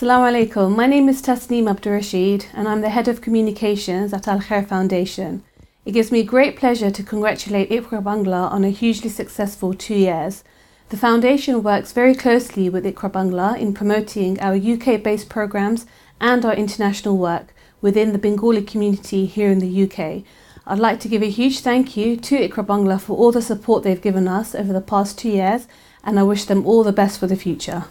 Assalamu alaikum. My name is Tasneem Abdur Rashid and I'm the Head of Communications at Al Khair Foundation. It gives me great pleasure to congratulate Iqra Bangla on a hugely successful 2 years. The foundation works very closely with Iqra Bangla in promoting our UK-based programmes and our international work within the Bengali community here in the UK. I'd like to give a huge thank you to Iqra Bangla for all the support they've given us over the past 2 years, and I wish them all the best for the future.